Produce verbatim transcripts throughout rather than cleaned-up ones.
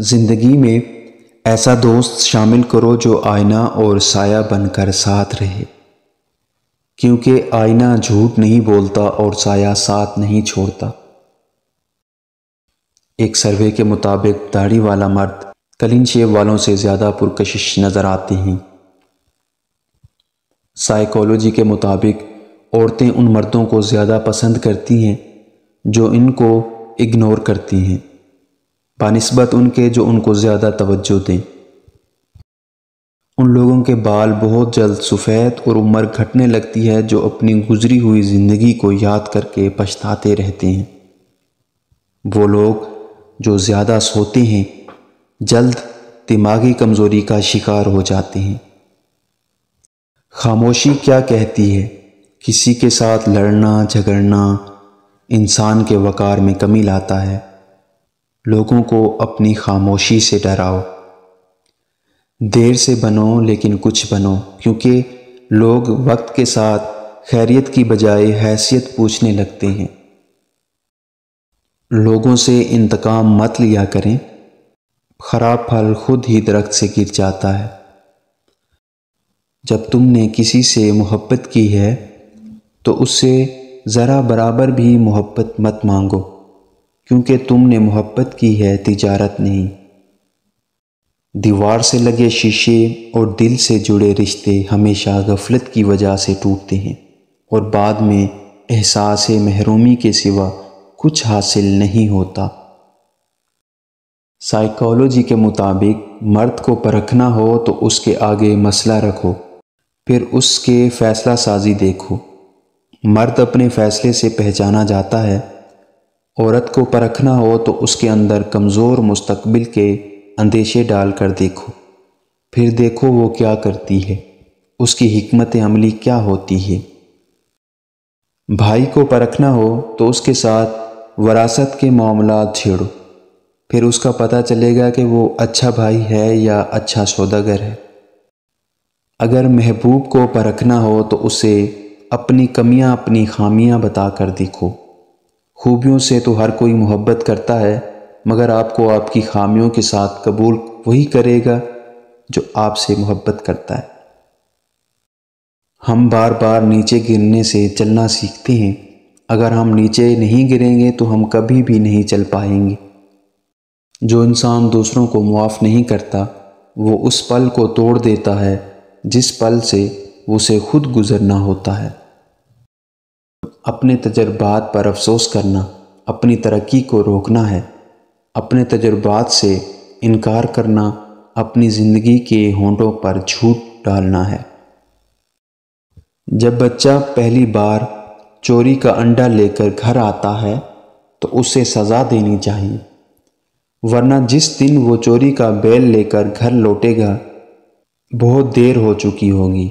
ज़िंदगी में ऐसा दोस्त शामिल करो जो आईना और साया बनकर साथ रहे, क्योंकि आईना झूठ नहीं बोलता और साया साथ नहीं छोड़ता। एक सर्वे के मुताबिक दाढ़ी वाला मर्द क्लीन शेव वालों से ज़्यादा पुरकशिश नज़र आती हैं। साइकोलॉजी के मुताबिक औरतें उन मर्दों को ज़्यादा पसंद करती हैं जो इनको इग्नोर करती हैं, बानिस्बत उनके जो उनको ज़्यादा तवज्जो दें। उन लोगों के बाल बहुत जल्द सफ़ेद और उम्र घटने लगती है जो अपनी गुजरी हुई ज़िंदगी को याद करके पछताते रहते हैं। वो लोग जो ज़्यादा सोते हैं जल्द दिमागी कमज़ोरी का शिकार हो जाते हैं। खामोशी क्या कहती है? किसी के साथ लड़ना झगड़ना इंसान के वक़ार में कमी लाता है। लोगों को अपनी खामोशी से डराओ। देर से बनो लेकिन कुछ बनो, क्योंकि लोग वक्त के साथ खैरियत की बजाय हैसियत पूछने लगते हैं। लोगों से इंतकाम मत लिया करें, खराब फल खुद ही दरख्त से गिर जाता है। जब तुमने किसी से मोहब्बत की है तो उससे ज़रा बराबर भी मोहब्बत मत मांगो, क्योंकि तुमने मोहब्बत की है, तिजारत नहीं। दीवार से लगे शीशे और दिल से जुड़े रिश्ते हमेशा गफलत की वजह से टूटते हैं और बाद में एहसास महरूमी के सिवा कुछ हासिल नहीं होता। साइकोलॉजी के मुताबिक मर्द को परखना हो तो उसके आगे मसला रखो, फिर उसके फैसला साजी देखो। मर्द अपने फैसले से पहचाना जाता है। औरत को परखना हो तो उसके अंदर कमज़ोर मुस्तकबिल के अंदेशे डालकर देखो, फिर देखो वो क्या करती है, उसकी हिकमत अमली क्या होती है। भाई को परखना हो तो उसके साथ वरासत के मामलात छेड़ो, फिर उसका पता चलेगा कि वो अच्छा भाई है या अच्छा सौदागर है। अगर महबूब को परखना हो तो उसे अपनी कमियां अपनी खामियां बताकर देखो। खूबियों से तो हर कोई मोहब्बत करता है, मगर आपको आपकी खामियों के साथ कबूल वही करेगा जो आपसे मोहब्बत करता है। हम बार बार नीचे गिरने से चलना सीखते हैं। अगर हम नीचे नहीं गिरेंगे तो हम कभी भी नहीं चल पाएंगे। जो इंसान दूसरों को मुआफ़ नहीं करता वो उस पल को तोड़ देता है जिस पल से उसे खुद गुजरना होता है। अपने तजर्बात पर अफसोस करना अपनी तरक्की को रोकना है। अपने तजर्बात से इनकार करना अपनी ज़िंदगी के होंठों पर झूठ डालना है। जब बच्चा पहली बार चोरी का अंडा लेकर घर आता है तो उसे सज़ा देनी चाहिए, वरना जिस दिन वो चोरी का बैल लेकर घर लौटेगा बहुत देर हो चुकी होगी।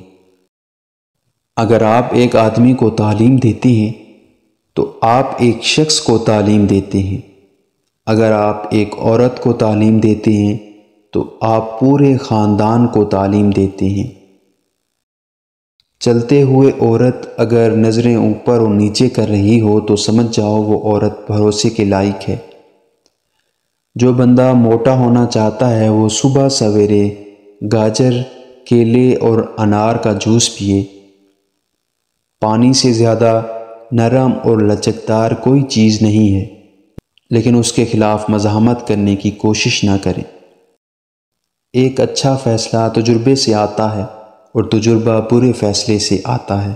अगर आप एक आदमी को तालीम देते हैं तो आप एक शख्स को तालीम देते हैं। अगर आप एक औरत को तालीम देते हैं तो आप पूरे ख़ानदान को तालीम देते हैं। चलते हुए औरत अगर नज़रें ऊपर और नीचे कर रही हो तो समझ जाओ वो औरत भरोसे के लायक है। जो बंदा मोटा होना चाहता है वो सुबह सवेरे गाजर केले और अनार का जूस पिए। पानी से ज़्यादा नरम और लचकदार कोई चीज़ नहीं है, लेकिन उसके ख़िलाफ़ मज़ाहमत करने की कोशिश ना करें। एक अच्छा फ़ैसला तजुर्बे से आता है और तजुर्बा बुरे फ़ैसले से आता है।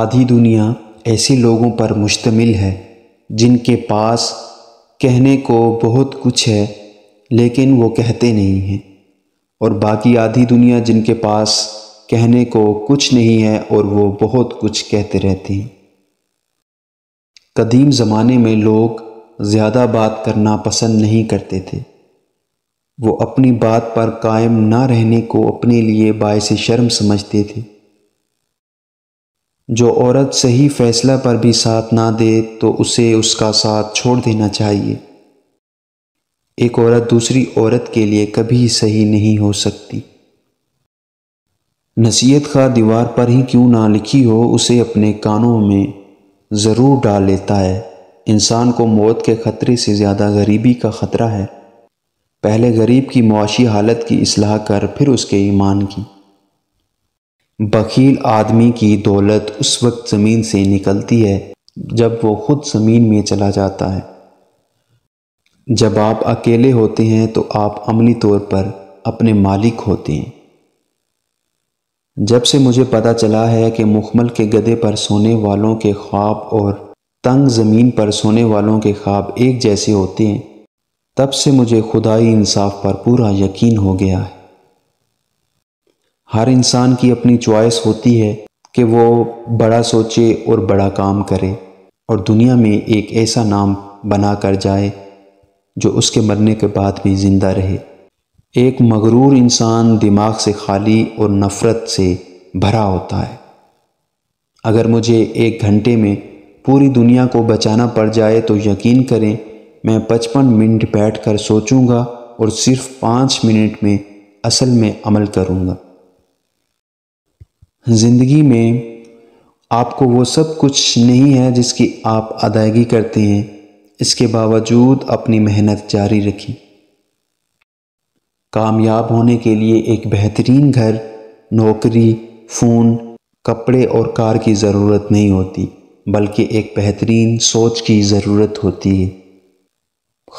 आधी दुनिया ऐसे लोगों पर मुश्तमिल है जिनके पास कहने को बहुत कुछ है लेकिन वो कहते नहीं हैं, और बाकी आधी दुनिया जिनके पास कहने को कुछ नहीं है और वो बहुत कुछ कहते रहते हैं। कदीम ज़माने में लोग ज़्यादा बात करना पसंद नहीं करते थे। वो अपनी बात पर कायम ना रहने को अपने लिए बायस शर्म समझते थे। जो औरत सही फ़ैसला पर भी साथ ना दे तो उसे उसका साथ छोड़ देना चाहिए। एक औरत दूसरी औरत के लिए कभी सही नहीं हो सकती। नसीहत खा दीवार पर ही क्यों ना लिखी हो उसे अपने कानों में ज़रूर डाल लेता है इंसान को मौत के ख़तरे से ज़्यादा गरीबी का ख़तरा है। पहले गरीब की मुआशी हालत की इस्लाह कर फिर उसके ईमान की। बखील आदमी की दौलत उस वक्त ज़मीन से निकलती है जब वो खुद ज़मीन में चला जाता है। जब आप अकेले होते हैं तो आप अमली तौर पर अपने मालिक होते हैं। जब से मुझे पता चला है कि मुखमल के गधे पर सोने वालों के ख्वाब और तंग ज़मीन पर सोने वालों के ख्वाब एक जैसे होते हैं, तब से मुझे खुदाई इंसाफ पर पूरा यकीन हो गया है। हर इंसान की अपनी चॉइस होती है कि वो बड़ा सोचे और बड़ा काम करे और दुनिया में एक ऐसा नाम बना कर जाए जो उसके मरने के बाद भी ज़िंदा रहे। एक मगरूर इंसान दिमाग से खाली और नफ़रत से भरा होता है। अगर मुझे एक घंटे में पूरी दुनिया को बचाना पड़ जाए तो यकीन करें मैं पचपन मिनट बैठकर सोचूंगा और सिर्फ पाँच मिनट में असल में अमल करूंगा। ज़िंदगी में आपको वो सब कुछ नहीं है जिसकी आप अदायगी करते हैं, इसके बावजूद अपनी मेहनत जारी रखें। कामयाब होने के लिए एक बेहतरीन घर, नौकरी, फ़ोन, कपड़े और कार की ज़रूरत नहीं होती, बल्कि एक बेहतरीन सोच की ज़रूरत होती है।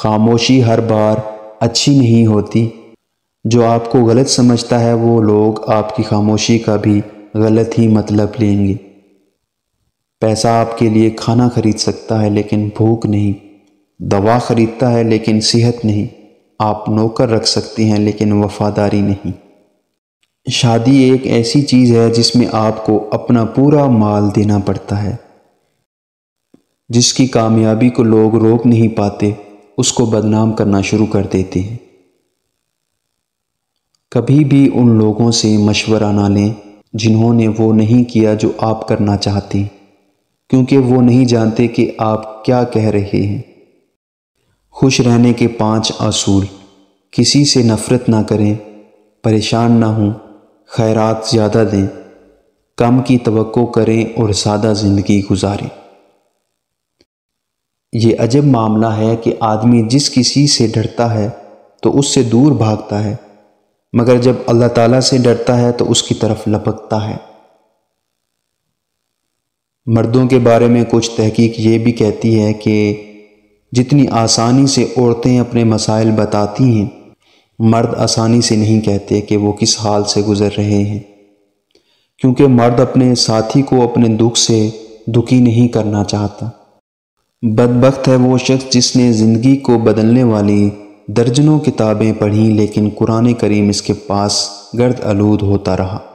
खामोशी हर बार अच्छी नहीं होती। जो आपको गलत समझता है वो लोग आपकी खामोशी का भी गलत ही मतलब लेंगे। पैसा आपके लिए खाना खरीद सकता है लेकिन भूख नहीं, दवा खरीदता है लेकिन सेहत नहीं, आप नौकर रख सकते हैं लेकिन वफादारी नहीं। शादी एक ऐसी चीज़ है जिसमें आपको अपना पूरा माल देना पड़ता है। जिसकी कामयाबी को लोग रोक नहीं पाते उसको बदनाम करना शुरू कर देते हैं। कभी भी उन लोगों से मशवरा ना लें जिन्होंने वो नहीं किया जो आप करना चाहते, क्योंकि वो नहीं जानते कि आप क्या कह रहे हैं। खुश रहने के पांच असूल: किसी से नफ़रत ना करें, परेशान ना हों, खैरात ज़्यादा दें, कम की तवक्को करें और सादा ज़िंदगी गुजारें। ये अजब मामला है कि आदमी जिस किसी से डरता है तो उससे दूर भागता है, मगर जब अल्लाह ताला से डरता है तो उसकी तरफ लपकता है। मर्दों के बारे में कुछ तहकीक ये भी कहती है कि जितनी आसानी से औरतें अपने मसाइल बताती हैं, मर्द आसानी से नहीं कहते कि वो किस हाल से गुज़र रहे हैं, क्योंकि मर्द अपने साथी को अपने दुख से दुखी नहीं करना चाहता। बदबख्त है वो शख्स जिसने ज़िंदगी को बदलने वाली दर्जनों किताबें पढ़ीं लेकिन कुरान करीम इसके पास गर्द आलूद होता रहा।